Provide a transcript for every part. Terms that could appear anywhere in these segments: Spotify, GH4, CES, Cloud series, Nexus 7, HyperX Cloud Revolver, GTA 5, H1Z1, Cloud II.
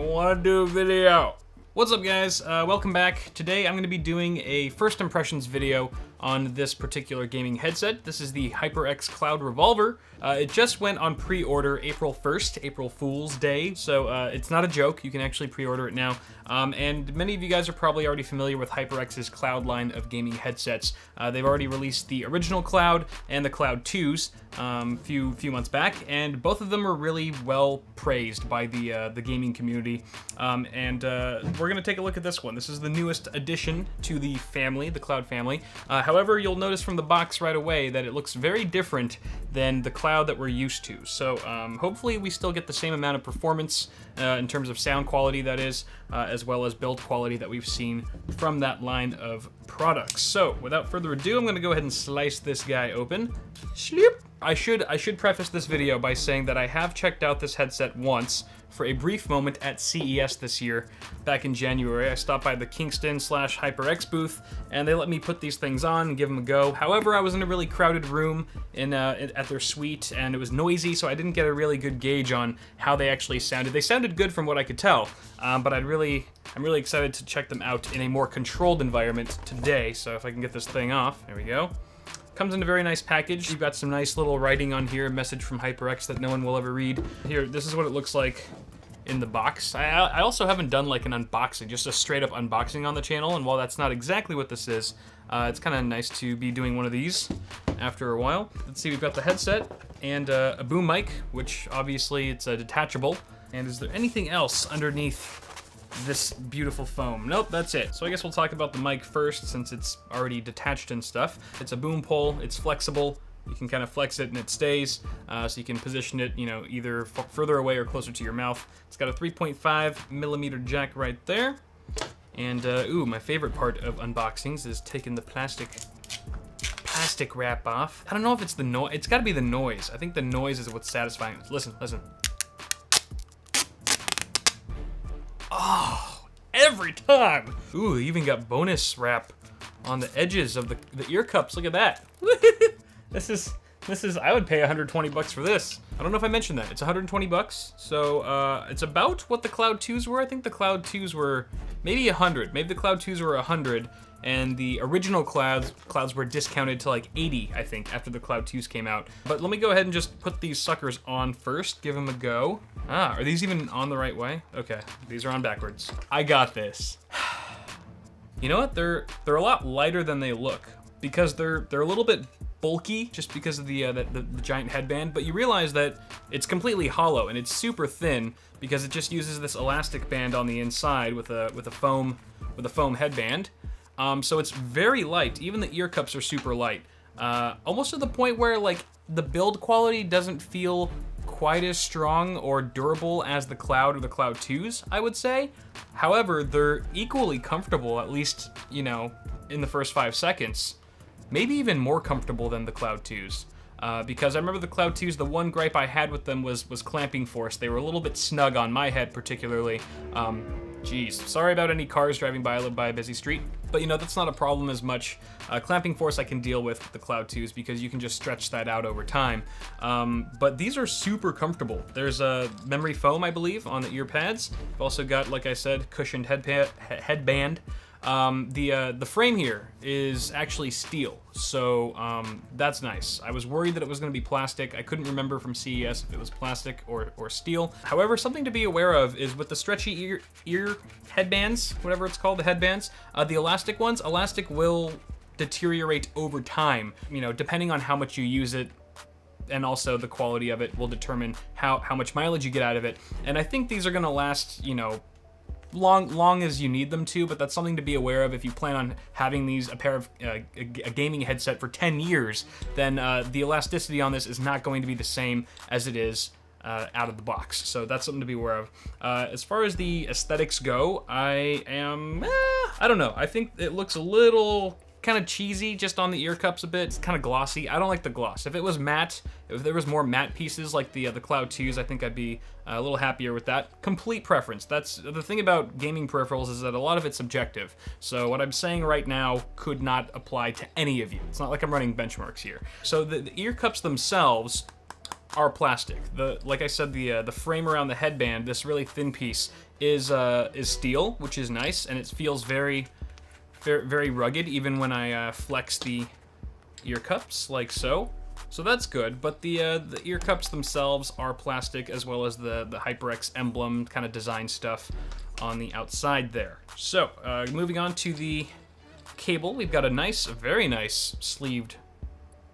want to do a video. What's up, guys? Welcome back. Today I'm going to be doing a first impressions video on this particular gaming headset. This is the HyperX Cloud Revolver. It just went on pre-order April 1st, April Fool's Day. So it's not a joke, you can actually pre-order it now. And many of you guys are probably already familiar with HyperX's Cloud line of gaming headsets. They've already released the original Cloud and the Cloud 2s few months back, and both of them were really well praised by the gaming community. We're gonna take a look at this one. This is the newest addition to the family, the Cloud family. However, you'll notice from the box right away that it looks very different than the Cloud that we're used to. So hopefully we still get the same amount of performance in terms of sound quality, that is, as well as build quality that we've seen from that line of products. So without further ado, I'm gonna go ahead and slice this guy open. Schloop. I should preface this video by saying that I have checked out this headset once for a brief moment at CES this year. Back in January, I stopped by the Kingston/HyperX booth, and they let me put these things on and give them a go. However, I was in a really crowded room at their suite, and it was noisy, so I didn't get a really good gauge on how they actually sounded. They sounded good from what I could tell, but I'm really excited to check them out in a more controlled environment today. So if I can get this thing off, there we go. Comes in a very nice package. You've got some nice little writing on here, a message from HyperX that no one will ever read. Here, this is what it looks like in the box. I also haven't done like an unboxing, just a straight up unboxing on the channel, and while that's not exactly what this is, it's kind of nice to be doing one of these after a while. Let's see, we've got the headset and a boom mic, which obviously it's detachable. And is there anything else underneath this beautiful foam? Nope, that's it. So I guess we'll talk about the mic first, since it's already detached and stuff. It's a boom pole, it's flexible. You can kind of flex it and it stays, so you can position it, you know, either further away or closer to your mouth. It's got a 3.5mm jack right there. And ooh, my favorite part of unboxings is taking the plastic wrap off. I don't know if it's the noise, it's gotta be the noise. I think the noise is what's satisfying. Listen, listen. Oh, every time. Ooh, they even got bonus wrap on the edges of the ear cups. Look at that. This is, I would pay 120 bucks for this. I don't know if I mentioned that. It's 120 bucks. So it's about what the Cloud 2s were. I think the Cloud 2s were maybe 100. Maybe the Cloud 2s were 100 and the original Clouds were discounted to like 80, I think, after the Cloud 2s came out. But let me go ahead and just put these suckers on first, give them a go. Ah, are these even on the right way? Okay, these are on backwards. I got this. You know what? They're a lot lighter than they look, because they're a little bit bulky just because of the giant headband, but you realize that it's completely hollow and it's super thin because it just uses this elastic band on the inside with a foam headband. So it's very light. Even the ear cups are super light, almost to the point where like the build quality doesn't feel quite as strong or durable as the Cloud or the Cloud 2s, I would say. However, they're equally comfortable, at least, you know, in the first 5 seconds. Maybe even more comfortable than the Cloud 2s. Because I remember the Cloud 2s, the one gripe I had with them was clamping force. They were a little bit snug on my head particularly. Geez, sorry about any cars driving by. I live by a busy street. But you know, that's not a problem as much. Clamping force I can deal with the Cloud 2s because you can just stretch that out over time. But these are super comfortable. There's a memory foam, I believe, on the ear pads. I've also got, like I said, cushioned headband. The frame here is actually steel, so that's nice. I was worried that it was going to be plastic. I couldn't remember from CES if it was plastic or steel. However, something to be aware of is with the stretchy ear headbands, whatever it's called, the headbands, the elastic ones, elastic will deteriorate over time, you know, depending on how much you use it. And also the quality of it will determine how much mileage you get out of it. And I think these are going to last, you know, long as you need them to, but that's something to be aware of. If you plan on having these, a pair of a gaming headset for 10 years, then the elasticity on this is not going to be the same as it is out of the box. So that's something to be aware of. As far as the aesthetics go, I am, I don't know. I think it looks a little kind of cheesy just on the ear cups a bit. It's kind of glossy. I don't like the gloss. If it was matte, if there was more matte pieces like the Cloud 2s, I think I'd be a little happier with that. Complete preference. That's the thing about gaming peripherals, is that a lot of it's subjective. So what I'm saying right now could not apply to any of you. It's not like I'm running benchmarks here. So the ear cups themselves are plastic. Like I said, the frame around the headband, this really thin piece, is steel, which is nice, and it feels very, very, very rugged, even when I flex the ear cups, like so. So that's good, but the ear cups themselves are plastic, as well as the HyperX emblem kind of design stuff on the outside there. So, moving on to the cable, we've got a nice, very nice sleeved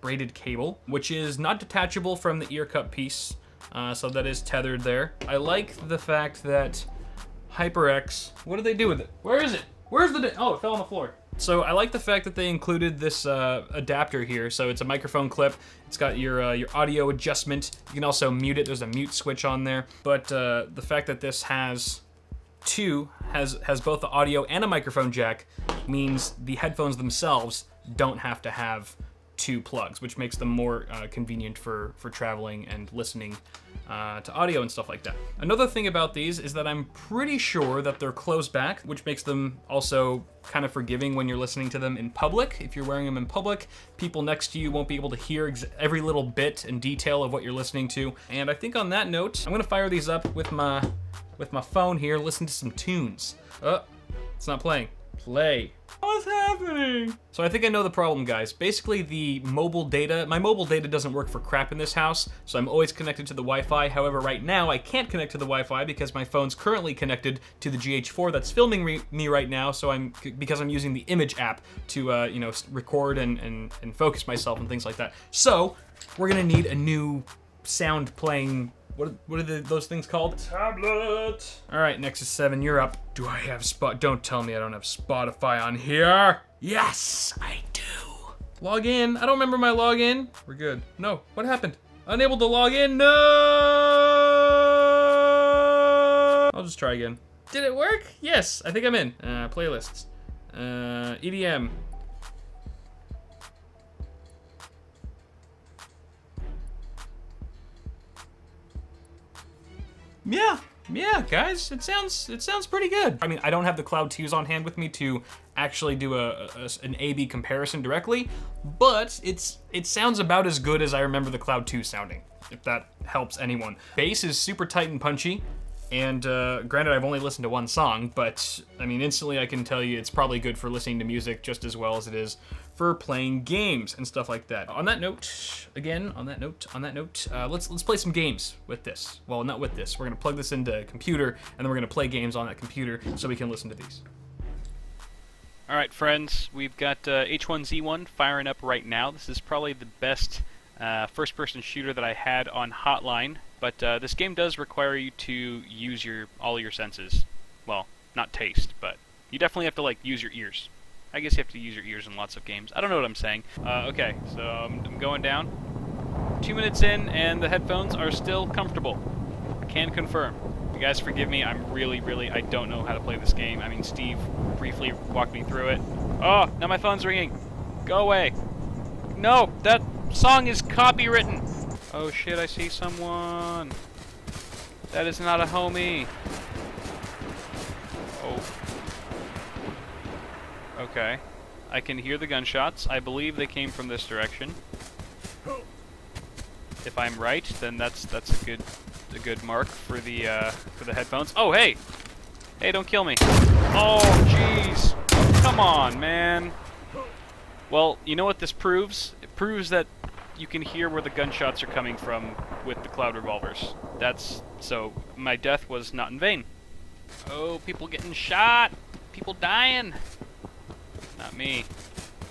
braided cable, which is not detachable from the ear cup piece, so that is tethered there. I like the fact that HyperX, what did they do with it? Where is it? Where's the, oh, it fell on the floor. So I like the fact that they included this adapter here. So it's a microphone clip. It's got your audio adjustment. You can also mute it. There's a mute switch on there. But the fact that this has both the audio and a microphone jack means the headphones themselves don't have to have two plugs, which makes them more convenient for traveling and listening to audio and stuff like that. Another thing about these is that I'm pretty sure that they're closed back, which makes them also kind of forgiving when you're listening to them in public. If you're wearing them in public, people next to you won't be able to hear every little bit and detail of what you're listening to. And I think on that note, I'm gonna fire these up with my phone here, listen to some tunes. Oh, it's not playing. Play. What's happening? So I think I know the problem, guys. Basically, my mobile data doesn't work for crap in this house, so I'm always connected to the Wi-Fi. However, right now, I can't connect to the Wi-Fi because my phone's currently connected to the GH4 that's filming me right now, so because I'm using the Image app to, you know, record and focus myself and things like that. So, we're gonna need a new sound playing, what are those things called? Tablet. All right, Nexus 7, you're up. Do I have don't tell me I don't have Spotify on here. Yes, I do. Log in, I don't remember my login. We're good. No, what happened? Unable to log in, no! I'll just try again. Did it work? Yes, I think I'm in. Playlists, EDM. Yeah, guys, it sounds pretty good. I mean, I don't have the Cloud 2s on hand with me to actually do an A/B comparison directly, but it sounds about as good as I remember the Cloud 2 sounding, if that helps anyone. Bass is super tight and punchy, and granted, I've only listened to one song, but I mean, instantly I can tell you it's probably good for listening to music just as well as it is for playing games and stuff like that. On that note, let's play some games with this. Well, not with this. We're gonna plug this into a computer, and then we're gonna play games on that computer so we can listen to these. All right, friends, we've got H1Z1 firing up right now. This is probably the best first-person shooter that I had on Hotline, but this game does require you to use all your senses. Well, not taste, but you definitely have to like use your ears. I guess you have to use your ears in lots of games. I don't know what I'm saying. Okay, so I'm going down. 2 minutes in, and the headphones are still comfortable. I can confirm. You guys forgive me, I'm really, I don't know how to play this game. I mean, Steve briefly walked me through it. Oh, now my phone's ringing. Go away. No, that song is copywritten. Oh shit, I see someone. That is not a homie. Okay, I can hear the gunshots. I believe they came from this direction. If I'm right, then that's a good mark for the headphones. Oh hey, don't kill me. Oh jeez, come on man. Well, you know what this proves? It proves that you can hear where the gunshots are coming from with the Cloud revolvers. So my death was not in vain. Oh, people getting shot, people dying. Not me.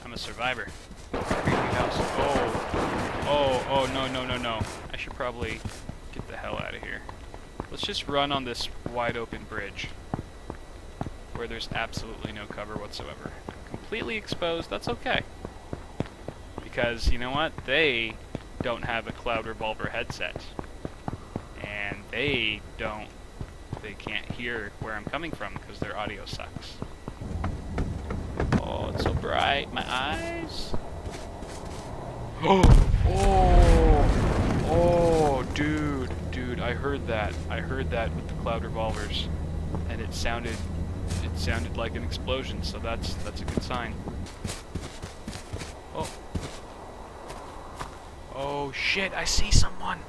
I'm a survivor. Creepy house. Oh, no. I should probably get the hell out of here. Let's just run on this wide open bridge where there's absolutely no cover whatsoever. I'm completely exposed. That's okay. Because, you know what? They don't have a Cloud revolver headset. And they can't hear where I'm coming from because their audio sucks. Oh, it's so bright. My eyes. Oh, dude, I heard that. I heard that with the Cloud revolvers, and it sounded like an explosion. So that's a good sign. Oh shit! I see someone.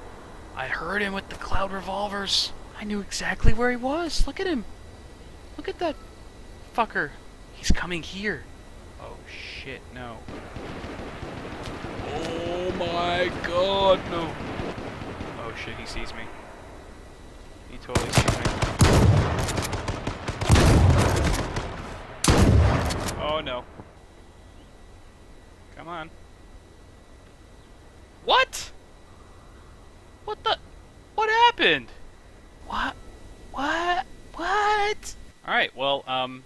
I heard him with the cloud revolvers. I knew exactly where he was. Look at him. Look at that fucker. He's coming here. Oh shit, no. Oh my god, no. Oh shit, he sees me. He totally sees me. Oh no. Come on. What? What the? What happened? What? What? What? Alright, well, I'm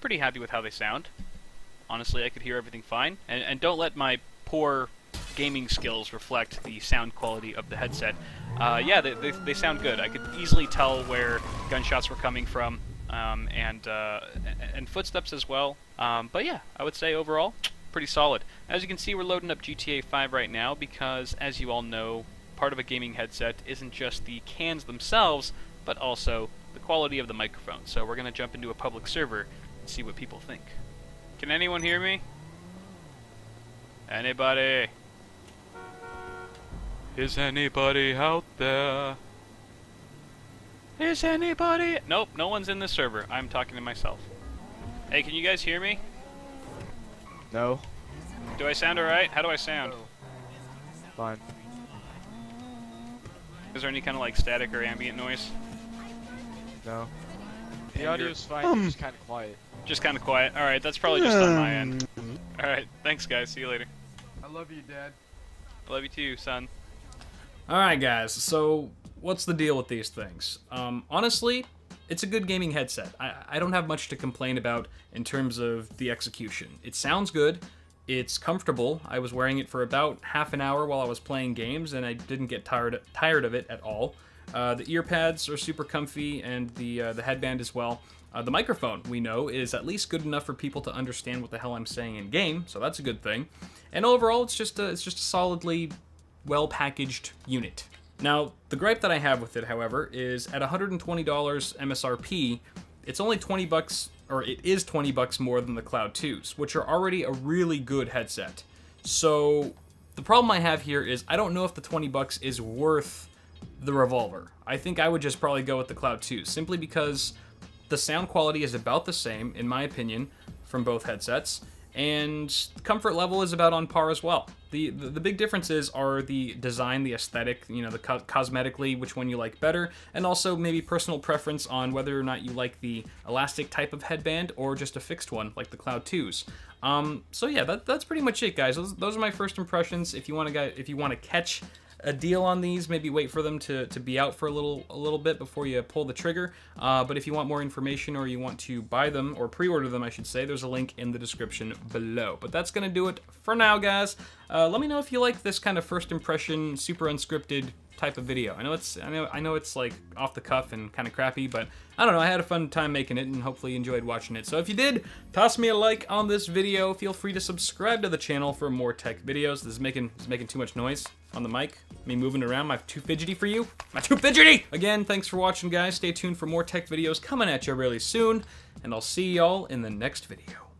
pretty happy with how they sound. Honestly, I could hear everything fine. And don't let my poor gaming skills reflect the sound quality of the headset. Yeah, they sound good. I could easily tell where gunshots were coming from, and footsteps as well. But yeah, I would say overall, pretty solid. As you can see, we're loading up GTA 5 right now because, as you all know, part of a gaming headset isn't just the cans themselves, but also the quality of the microphone. So we're going to jump into a public server and see what people think. Can anyone hear me? Anybody? Is anybody out there? Is anybody? Nope, no one's in the server. I'm talking to myself. Hey, can you guys hear me? No. Do I sound alright? How do I sound? Fine. Is there any kind of like static or ambient noise? No. The audio's fine, just kind of quiet. Just kind of quiet. Alright, that's probably just on my end. Alright, thanks guys, see you later. I love you, Dad. I love you too, son. Alright guys, so what's the deal with these things? Honestly, it's a good gaming headset. I don't have much to complain about in terms of the execution. It sounds good. It's comfortable. I was wearing it for about half an hour while I was playing games, and I didn't get tired of it at all. The ear pads are super comfy, and the headband as well. The microphone, we know, is at least good enough for people to understand what the hell I'm saying in game, so that's a good thing. And overall, it's just a solidly well-packaged unit. Now, the gripe that I have with it, however, is at $120 MSRP, it's only 20 bucks. Or it is 20 bucks more than the Cloud 2s, which are already a really good headset. So the problem I have here is I don't know if the 20 bucks is worth the Revolver. I think I would just probably go with the Cloud 2s, simply because the sound quality is about the same, in my opinion, from both headsets, and the comfort level is about on par as well. The big differences are the design, the aesthetic, you know, the cosmetically, which one you like better, and also maybe personal preference on whether or not you like the elastic type of headband or just a fixed one like the Cloud 2s. So yeah, that's pretty much it, guys. Those are my first impressions. If you want to catch a deal on these, maybe wait for them to be out for a little bit before you pull the trigger. But if you want more information or you want to buy them or pre-order them, I should say, there's a link in the description below. But that's gonna do it for now, guys. Let me know if you like this kind of first impression, super unscripted type of video. I know it's like off the cuff and kind of crappy, but I don't know, I had a fun time making it and hopefully you enjoyed watching it. So if you did, toss me a like on this video. Feel free to subscribe to the channel for more tech videos. This is making too much noise on the mic. Me moving around, my too fidgety for you. My too fidgety! Again, thanks for watching, guys. Stay tuned for more tech videos coming at you really soon, and I'll see y'all in the next video.